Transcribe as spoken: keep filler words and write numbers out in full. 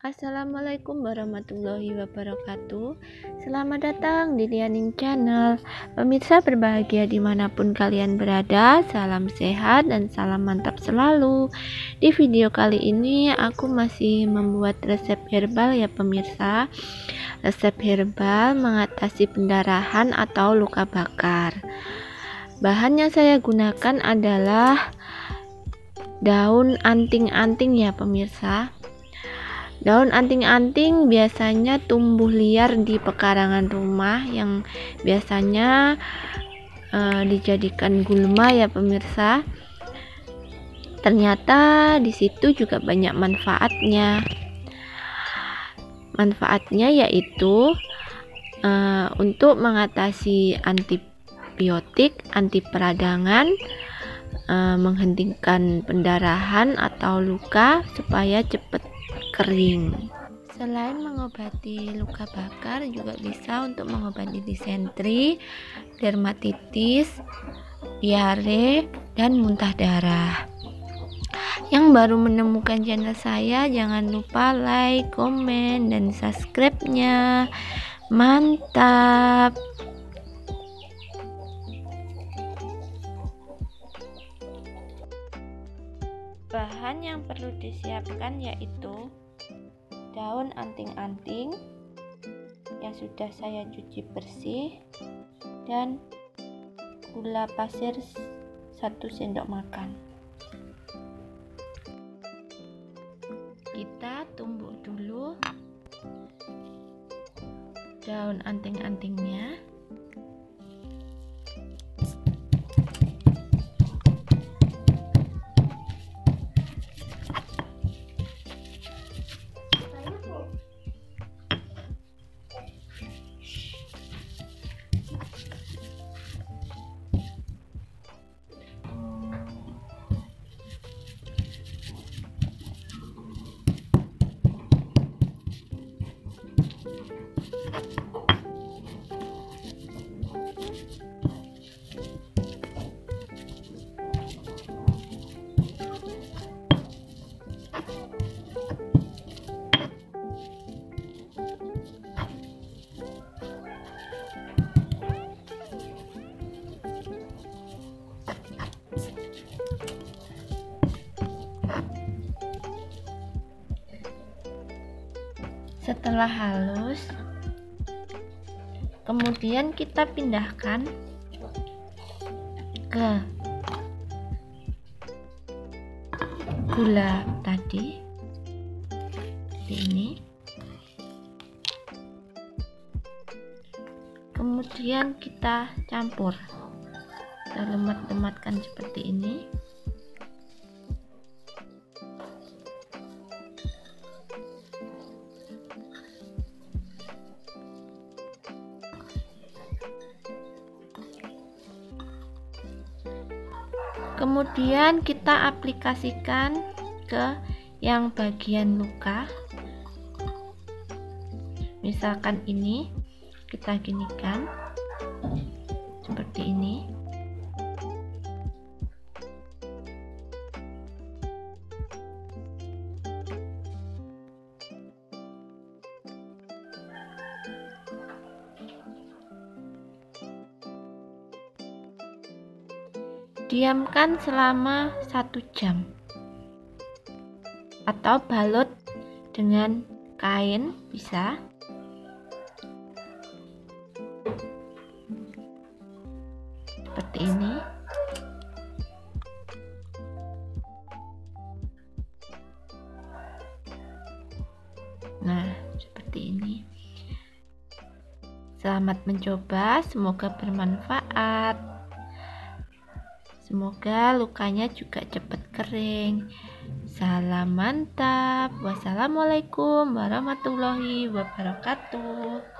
Assalamualaikum warahmatullahi wabarakatuh. Selamat datang di Dyaning Channel. Pemirsa berbahagia dimanapun kalian berada, salam sehat dan salam mantap selalu. Di video kali ini aku masih membuat resep herbal ya pemirsa. Resep herbal mengatasi pendarahan atau luka bakar. Bahan yang saya gunakan adalah daun anting-anting ya pemirsa. Daun anting-anting biasanya tumbuh liar di pekarangan rumah yang biasanya e, dijadikan gulma ya pemirsa. Ternyata di situ juga banyak manfaatnya. Manfaatnya yaitu e, untuk mengatasi antibiotik, anti peradangan, e, menghentikan pendarahan atau luka supaya cepat kering. Selain mengobati luka bakar, juga bisa untuk mengobati disentri, dermatitis, diare, dan muntah darah. Yang baru menemukan channel saya, jangan lupa like, komen, dan subscribe-nya. Mantap. Bahan yang perlu disiapkan yaitu daun anting-anting yang sudah saya cuci bersih dan gula pasir satu sendok makan. Kita tumbuk dulu daun anting-antingnya. Setelah halus, kemudian kita pindahkan ke gula tadi seperti ini. Kemudian kita campur, kita lemat-lematkan seperti ini. Kemudian kita aplikasikan ke yang bagian luka, misalkan ini kita ginikan seperti ini. Diamkan selama satu jam atau balut dengan kain bisa. Seperti ini. Nah, seperti ini. Selamat mencoba, semoga bermanfaat. Semoga lukanya juga cepat kering. Salam mantap. Wassalamualaikum warahmatullahi wabarakatuh.